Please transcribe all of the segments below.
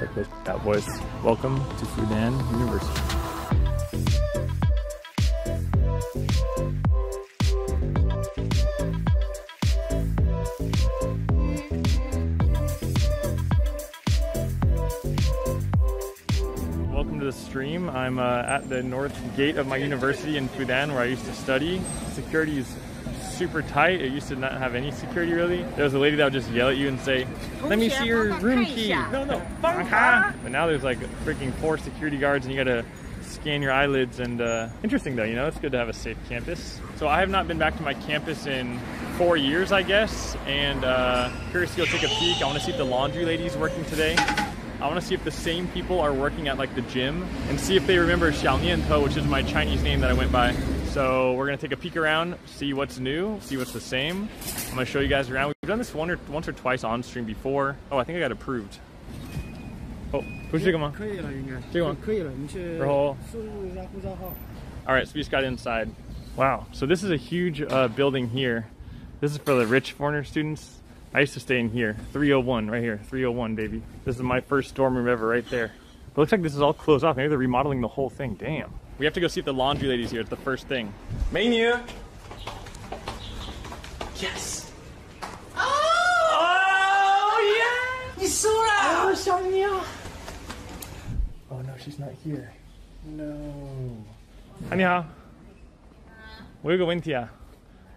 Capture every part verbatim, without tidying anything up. check this out, boys. Welcome to Fudan University. Stream. I'm uh, at the north gate of my university in Fudan where I used to study. Security is super tight. It used to not have any security really. There was a lady that would just yell at you and say, let me see your room key. No, no. But now there's like freaking four security guards and you gotta scan your eyelids and uh, interesting though, you know, it's good to have a safe campus. So I have not been back to my campus in four years, I guess. And uh, curious to go take a peek. I wanna see if the laundry lady's working today. I want to see if the same people are working at like the gym and see if they remember Xiao Nian, which is my Chinese name that I went by. So we're going to take a peek around, see what's new, see what's the same. I'm going to show you guys around. We've done this one or, once or twice on stream before. Oh, I think I got approved. Oh, who's this one? This one. All right, so we just got inside. Wow. So this is a huge uh, building here. This is for the rich foreigner students. I used to stay in here, three oh one, right here, three oh one, baby. This is my first dorm room ever, right there. But it looks like this is all closed off. Maybe they're remodeling the whole thing. Damn. We have to go see if the laundry lady's here. It's the first thing. Mania. Yes. Oh. Oh yeah. You saw that. Oh, Xiao. Oh no, she's not here. No. Hi, ni hao. 我有个问题啊，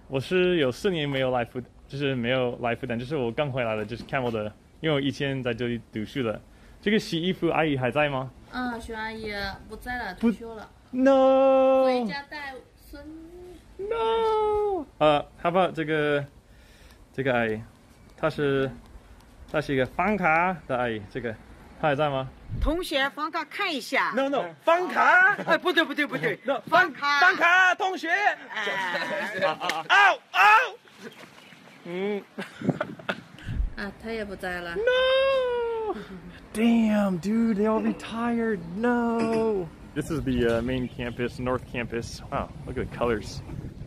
我是有四年没有来复旦。 就是没有来复旦，就是我刚回来的，就是看我的，因为我以前在这里读书的。这个洗衣服阿姨还在吗？嗯，徐阿姨不在了，退休了。No。回家带孙。No。呃，好吧，这个这个阿姨，她是她是一个房卡的阿姨，这个她还在吗？同学，房卡看一下。No no， 房卡。哎，不对不对不对。No， 房卡。房卡，同学。啊啊啊！哦。 Mm. uh, no! Damn, dude, they all retired. No! This is the uh, main campus, North Campus. Wow, look at the colors.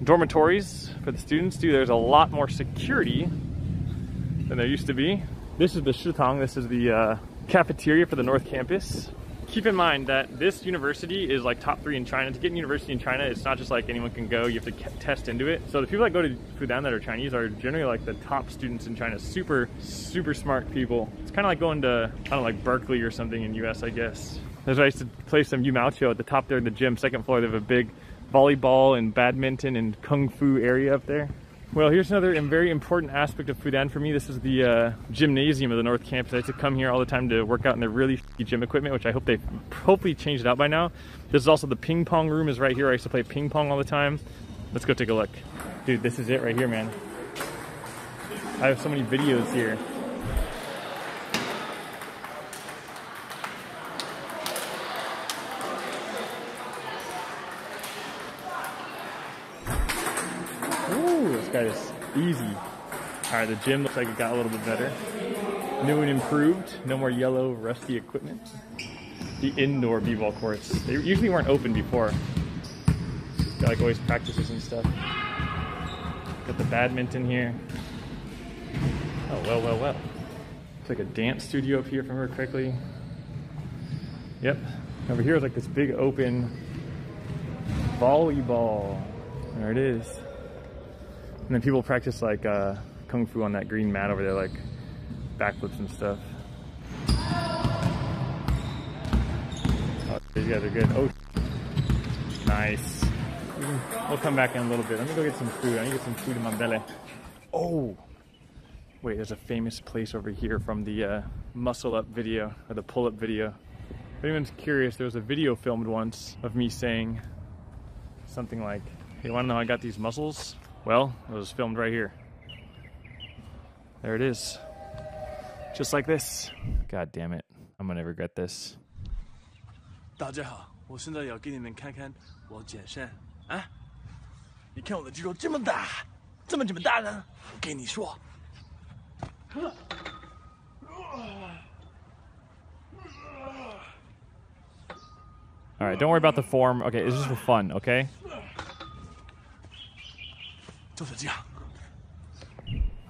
Dormitories for the students, dude. There's a lot more security than there used to be. This is the Shutang. This is the uh, cafeteria for the North Campus. Keep in mind that this university is like top three in China. To get a university in China, it's not just like anyone can go, you have to test into it. So the people that go to Fudan that are Chinese are generally like the top students in China, super, super smart people. It's kind of like going to, I don't know, like Berkeley or something in U S, I guess. That's why I used to play some Yu Mao Chiu at the top there in the gym, second floor. They have a big volleyball and badminton and kung fu area up there. Well, here's another very important aspect of Fudan for me. This is the uh, gymnasium of the North Campus. I used to come here all the time to work out in their really shitty gym equipment, which I hope they've hopefully changed it out by now. This is also the ping pong room is right here. I used to play ping pong all the time. Let's go take a look. Dude, this is it right here, man. I have so many videos here. This guy is easy. All right, the gym looks like it got a little bit better. New and improved. No more yellow, rusty equipment. The indoor b-ball courts. They usually weren't open before. Got like always practices and stuff. Got the badminton here. Oh, well, well, well. It's like a dance studio up here, if I remember correctly. Yep. Over here is like this big open volleyball. There it is. And then people practice like uh, kung fu on that green mat over there, like backflips and stuff. Oh, these guys are good. Oh, nice. We'll come back in a little bit. Let me go get some food. I need to get some food in my belly. Oh, wait, there's a famous place over here from the uh, muscle up video or the pull up video. If anyone's curious, there was a video filmed once of me saying something like, hey, wanna know how I got these muscles? Well, it was filmed right here. There it is. Just like this. God damn it. I'm gonna regret this. Alright, don't worry about the form. Okay, it's just for fun, okay?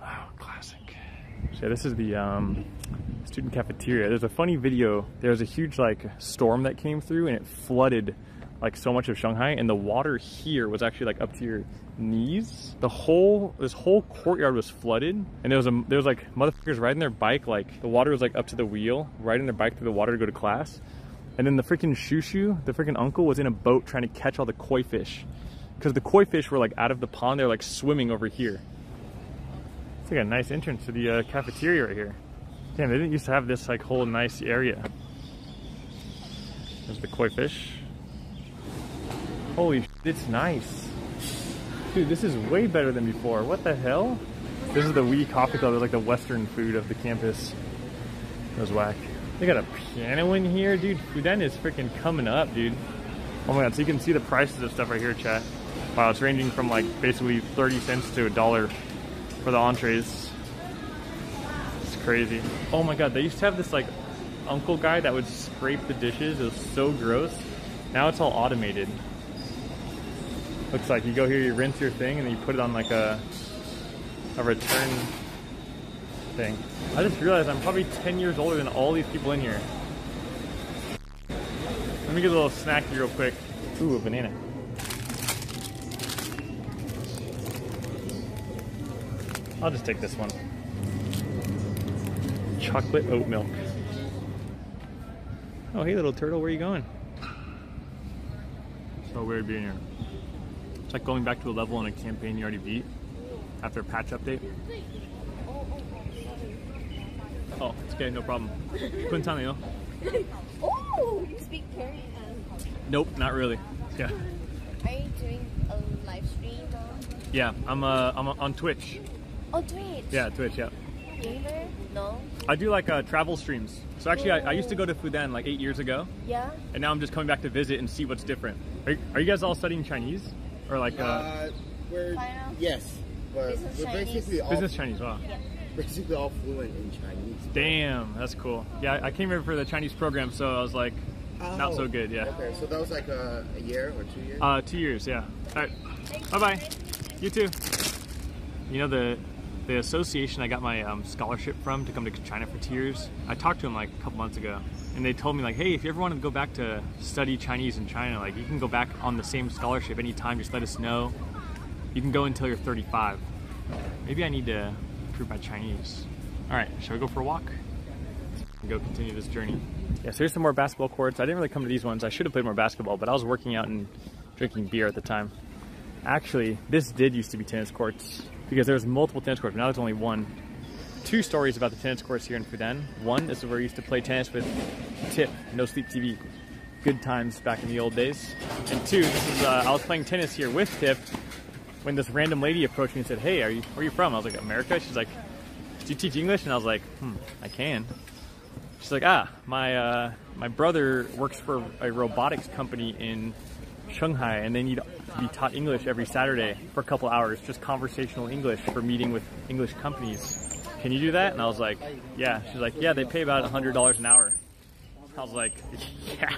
Wow, classic. So yeah, this is the um, student cafeteria, there's a funny video. There was a huge like storm that came through and it flooded like so much of Shanghai, and the water here was actually like up to your knees. The whole, this whole courtyard was flooded, and there was a, there was like motherfuckers riding their bike, like the water was like up to the wheel, riding their bike through the water to go to class. And then the freaking shushu, the freaking uncle, was in a boat trying to catch all the koi fish, because the koi fish were like out of the pond, they're like swimming over here. It's like a nice entrance to the uh, cafeteria right here. Damn, they didn't used to have this like whole nice area. There's the koi fish. Holy shit, it's nice. Dude, this is way better than before. What the hell? This is the Wee Coffee Club. It's like the Western food of the campus. That was whack. They got a piano in here, dude. Fudan is freaking coming up, dude. Oh my god, so you can see the prices of stuff right here, chat. Wow, it's ranging from like basically thirty cents to a dollar for the entrees. It's crazy. Oh my god, they used to have this like uncle guy that would scrape the dishes. It was so gross. Now it's all automated. Looks like you go here, you rinse your thing, and then you put it on like a a return thing. I just realized I'm probably ten years older than all these people in here. Let me get a little snacky real quick. Ooh, a banana. I'll just take this one. Chocolate oat milk. Oh, hey little turtle, where are you going? So weird being here. It's like going back to a level in a campaign you already beat after a patch update. Oh, it's okay, no problem. Oh, you speak Korean? Nope, not really. Yeah. Are you doing a live stream though? Yeah, I'm uh, I'm on Twitch. Oh, Twitch. Yeah, Twitch. Yeah. Gamer? No. I do like uh, travel streams. So actually, I, I used to go to Fudan like eight years ago. Yeah. And now I'm just coming back to visit and see what's different. Are, are you guys all studying Chinese? Or like, uh, uh we're, yes, but business we're Chinese. basically all, business Chinese, wow. Yeah. Basically all fluent in Chinese. Damn, that's cool. Yeah, I came here for the Chinese program, so I was like, oh, not so good, yeah. Okay, so that was like uh, a year or two years? Uh, two years, yeah. All right, bye-bye. You too. You know, the, the association I got my um, scholarship from to come to China for two years, I talked to them like a couple months ago. And they told me like, hey, if you ever want to go back to study Chinese in China, like you can go back on the same scholarship anytime, just let us know. You can go until you're thirty-five. Maybe I need to improve my Chinese. All right, shall we go for a walk? Let's go continue this journey. Yeah, so here's some more basketball courts. I didn't really come to these ones. I should have played more basketball, but I was working out and drinking beer at the time. Actually, this did used to be tennis courts because there was multiple tennis courts, but now there's only one. Two stories about the tennis courts here in Fudan. One, this is where I used to play tennis with Tip, No Sleep T V. Good times back in the old days. And two, this is uh, I was playing tennis here with Tip when this random lady approached me and said, hey, are you, where are you from? I was like, America? She's like, do you teach English? And I was like, hmm, I can. She's like, ah, my, uh, my brother works for a robotics company in Shanghai, and they need to be taught English every Saturday for a couple hours, just conversational English for meeting with English companies. Can you do that? And I was like, yeah. She's like, yeah, they pay about a hundred dollars an hour. I was like, yeah,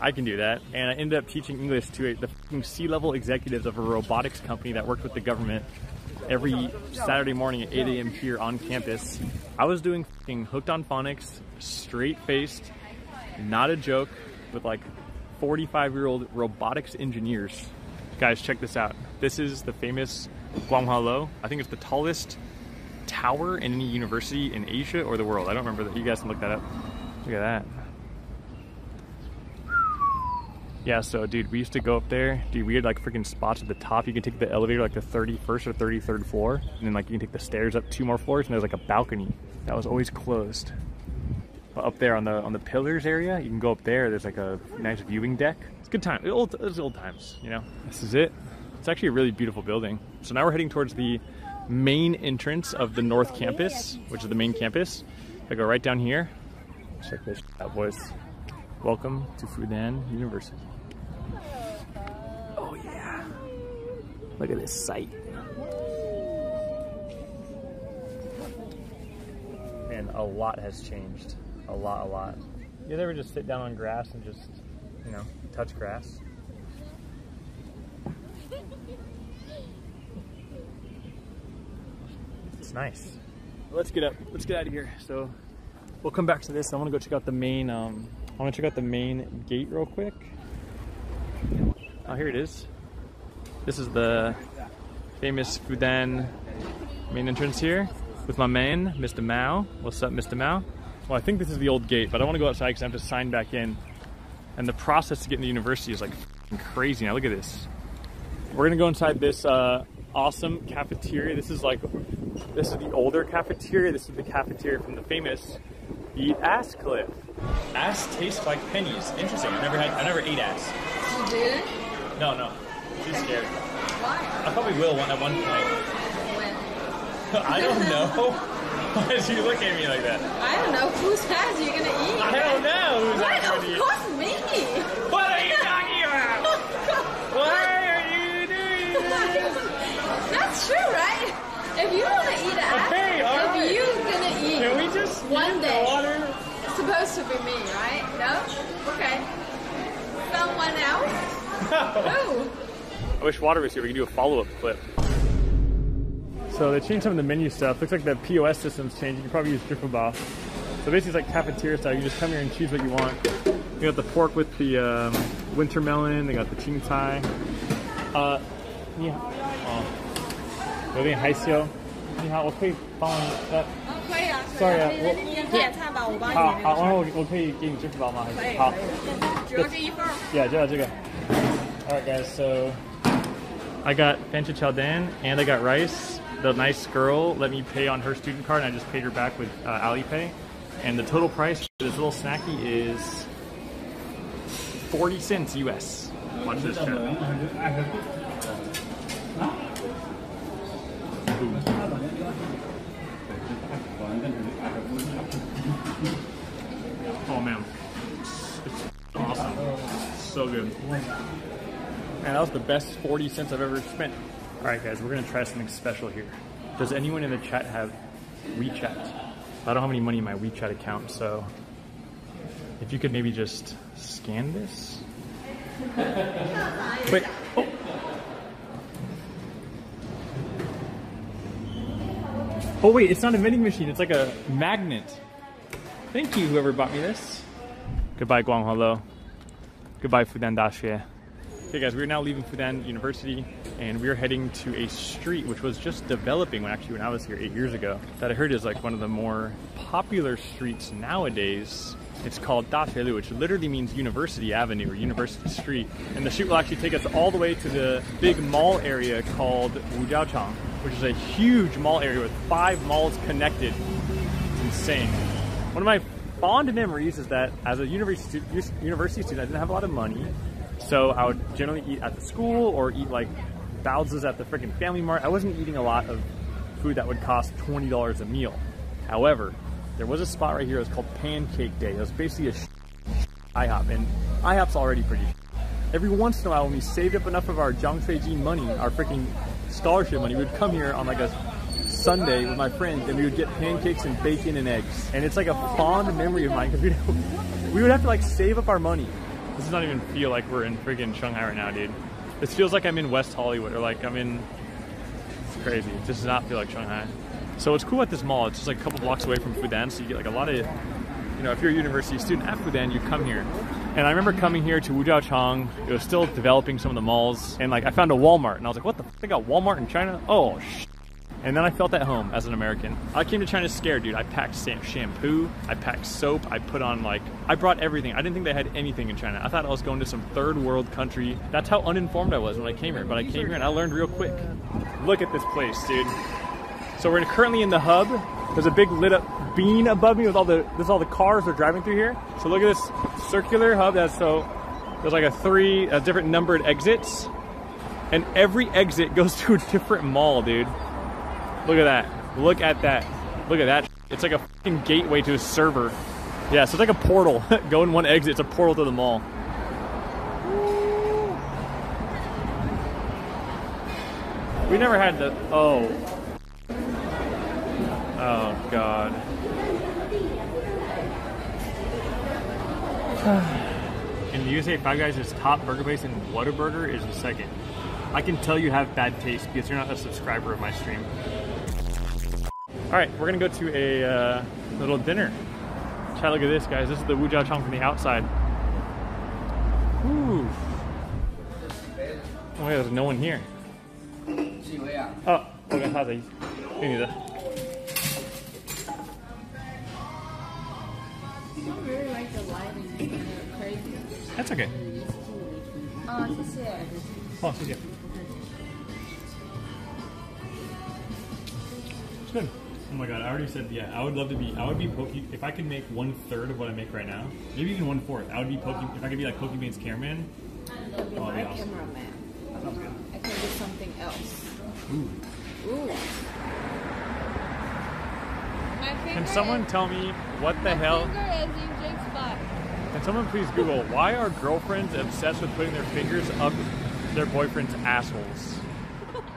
I can do that. And I ended up teaching English to the C-level executives of a robotics company that worked with the government every Saturday morning at eight A M here on campus. I was doing Hooked on Phonics, straight-faced, not a joke, with like forty-five-year-old robotics engineers. Guys, check this out. This is the famous Guanghua Lo. I think it's the tallest tower in any university in Asia or the world. I don't remember that. You guys can look that up. Look at that. Yeah, so dude, we used to go up there. Dude, we had like freaking spots at the top. You can take the elevator like the thirty-first or thirty-third floor, and then like you can take the stairs up two more floors, and there's like a balcony that was always closed. But up there on the on the pillars area, you can go up there. There's like a nice viewing deck. It's a good time. It old, it's old times, you know. This is it. It's actually a really beautiful building. So now we're heading towards the main entrance of the North Campus, which is the main campus. I go right down here. Check this out, boys. Welcome to Fudan University. Oh yeah! Look at this sight. Man, a lot has changed. A lot, a lot. You ever just sit down on grass and just, you know, touch grass? Nice. Let's get up. Let's get out of here. So we'll come back to this. I want to go check out the main. Um, I want to check out the main gate real quick. Oh, here it is. This is the famous Fudan main entrance here with my man, Mister Mao. What's up, Mister Mao? Well, I think this is the old gate, but I want to go outside because I have to sign back in. And the process to get into university is like crazy. Now look at this. We're gonna go inside this uh, awesome cafeteria. This is like, this is the older cafeteria. This is the cafeteria from the famous, the ass cliff. Ass tastes like pennies. Interesting. I never had. I never ate ass. You did? No, no. She's scared. Why? I probably will one at one point. When? I don't know. Why does she look at me like that? I don't know. Whose ass are you gonna eat? I don't know. Who's that? Of course, me. What are you talking about? What? That's true, right? If you want to eat ass, okay, if right. you're going to eat Can we just one day, water? It's supposed to be me, right? No? Okay. Someone else? No. I wish water was here. We could do a follow-up clip. So they changed some of the menu stuff. Looks like the P O S system's changed. You can probably use Zhifubao. So basically it's like cafeteria style. You just come here and choose what you want. You got the pork with the um, winter melon. They got the ching tai. Uh, yeah. Oh. Sorry, uh, Alright guys, so I got pancake day and I got rice. The nice girl let me pay on her student card and I just paid her back with uh, Alipay. And the total price for this little snacky is forty cents U S. Watch this chat. Oh man, it's awesome, so good. Man, that was the best forty cents I've ever spent. All right guys, we're gonna try something special here. Does anyone in the chat have WeChat? I don't have any money in my WeChat account, so if you could maybe just scan this. Wait, oh. Oh wait, it's not a vending machine, it's like a magnet. Thank you, whoever bought me this. Goodbye, Guanghua Lo. Goodbye, Fudan Dashi. Okay guys, we're now leaving Fudan University and we're heading to a street which was just developing when actually when I was here eight years ago. That I heard is like one of the more popular streets nowadays. It's called Da Fei Lu, which literally means University Avenue or University Street. And the street will actually take us all the way to the big mall area called Wujiaochang, which is a huge mall area with five malls connected. It's insane. One of my fond memories is that as a university university student, I didn't have a lot of money, so I would generally eat at the school or eat like Baozes at the freaking Family Mart. I wasn't eating a lot of food that would cost twenty dollars a meal. However, there was a spot right here. It was called Pancake Day. It was basically a sh sh IHOP, and IHOP's already pretty sh Every once in a while, when we saved up enough of our Jiangshuiji money, our freaking scholarship money, we'd come here on like a Sunday with my friends, and we would get pancakes and bacon and eggs. And it's like a fond memory of mine because we we would have to like save up our money. This does not even feel like we're in freaking Shanghai right now, dude. This feels like I'm in West Hollywood or like I'm in. It's crazy. It just does not feel like Shanghai. So what's cool at this mall? It's just like a couple blocks away from Fudan, so you get like a lot of, you know, if you're a university student at Fudan, you come here. And I remember coming here to Wujiaochang. It was still developing some of the malls, and like I found a Walmart, and I was like, "What the? F they got Walmart in China? Oh!" Sh and then I felt at home as an American. I came to China scared, dude. I packed shampoo, I packed soap, I put on like I brought everything. I didn't think they had anything in China. I thought I was going to some third world country. That's how uninformed I was when I came here. But I came here and I learned real quick. Look at this place, dude. So we're currently in the hub. There's a big lit up bean above me with all the this all the cars are driving through here. So look at this circular hub. That's so there's like a three uh, different numbered exits, and every exit goes to a different mall, dude. Look at that. Look at that. Look at that. It's like a fucking gateway to a server. Yeah, so it's like a portal. Go in one exit. It's a portal to the mall. We never had the oh. Oh, God. In the U S A, Five Guys is top burger place and Whataburger is the second. I can tell you have bad taste because you're not a subscriber of my stream. All right, we're going to go to a uh, little dinner. Try to look at this, guys. This is the Wujiaochang from the outside. Ooh. Oh, yeah, there's no one here. Oh, okay, how's it? We need that. I don't really like the lighting. It's crazy. That's okay. Oh, thank you. Oh, thank you. It's good. Oh my god, I already said, yeah, I would love to be, I would be Pokemon, if I could make one third of what I make right now, maybe even one fourth, I would be Pokemon, if I could be like Pokemon's cameraman. I would be oh, my awesome. cameraman. Sounds good. I can do something else. Ooh. Ooh. Can someone tell me what the hell? Can someone please Google, why are girlfriends obsessed with putting their fingers up their boyfriend's assholes?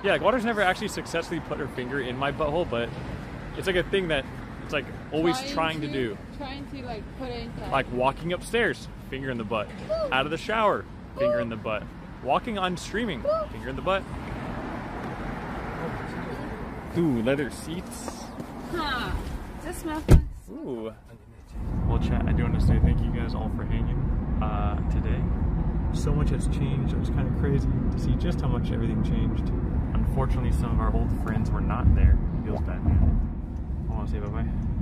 Yeah, like, Water's never actually successfully put her finger in my butthole, but it's like a thing that it's like always trying, trying to, to do. Trying to like put it inside. Like walking upstairs, finger in the butt. Out of the shower, finger in the butt. Walking on streaming, finger in the butt. Ooh, leather seats. Huh. Does it smell fun? Ooh. Well, chat, I do want to say thank you guys all for hanging uh, today. So much has changed. It was kind of crazy to see just how much everything changed. Unfortunately, some of our old friends were not there. Feels bad, man. I want to say bye-bye.